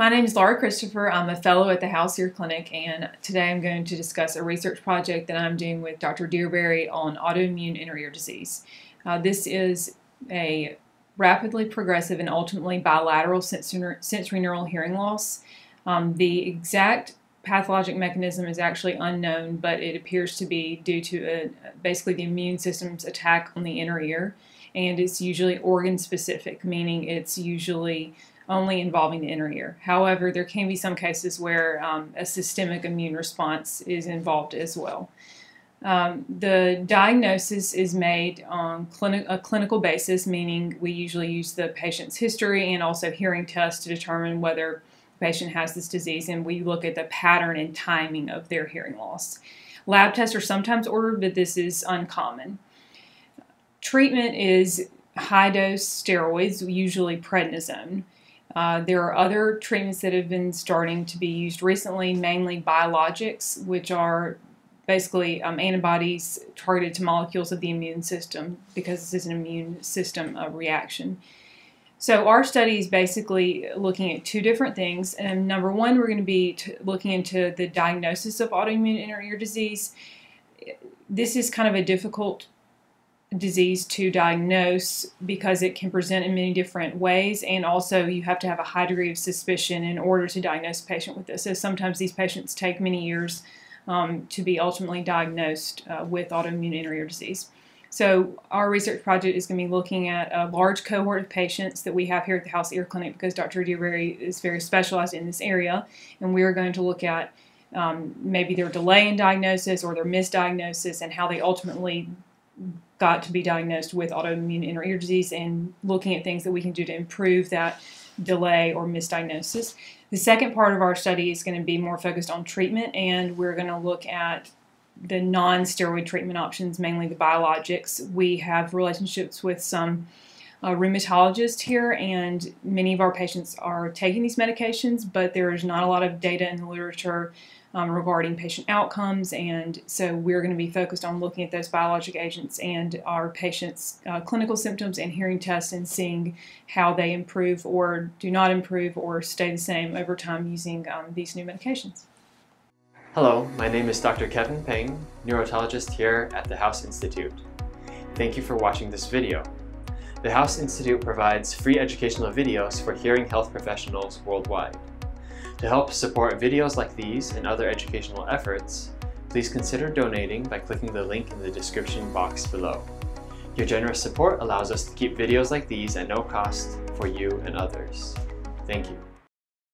My name is Laura Christopher. I'm a fellow at the House Ear Clinic, and today I'm going to discuss a research project that I'm doing with Dr. Derebery on autoimmune inner ear disease. This is a rapidly progressive and ultimately bilateral sensorineural hearing loss. The exact pathologic mechanism is actually unknown, but it appears to be due to basically the immune system's attack on the inner ear, and it's usually organ specific, meaning it's usually only involving the inner ear. However, there can be some cases where a systemic immune response is involved as well. The diagnosis is made on a clinical basis, meaning we usually use the patient's history and also hearing tests to determine whether the patient has this disease, and we look at the pattern and timing of their hearing loss. Lab tests are sometimes ordered, but this is uncommon. Treatment is high-dose steroids, usually prednisone. There are other treatments that have been starting to be used recently, mainly biologics, which are basically antibodies targeted to molecules of the immune system, because this is an immune system reaction. So our study is basically looking at two different things. And number one, we're going to be looking into the diagnosis of autoimmune inner ear disease. This is kind of a difficult disease to diagnose because it can present in many different ways, and also you have to have a high degree of suspicion in order to diagnose a patient with this. So sometimes these patients take many years to be ultimately diagnosed with autoimmune inner ear disease. So our research project is going to be looking at a large cohort of patients that we have here at the House Ear Clinic, because Dr. Derebery is very specialized in this area, and we are going to look at maybe their delay in diagnosis or their misdiagnosis and how they ultimately got to be diagnosed with autoimmune inner ear disease, and looking at things that we can do to improve that delay or misdiagnosis. The second part of our study is going to be more focused on treatment, and we're going to look at the non-steroid treatment options, mainly the biologics. We have relationships with some rheumatologists here, and many of our patients are taking these medications, but there is not a lot of data in the literature regarding patient outcomes, and so we're going to be focused on looking at those biologic agents and our patients' clinical symptoms and hearing tests, and seeing how they improve or do not improve or stay the same over time using these new medications. Hello, my name is Dr. Kevin Peng, neurotologist here at the House Institute. Thank you for watching this video. The House Institute provides free educational videos for hearing health professionals worldwide. To help support videos like these and other educational efforts, please consider donating by clicking the link in the description box below. Your generous support allows us to keep videos like these at no cost for you and others. Thank you.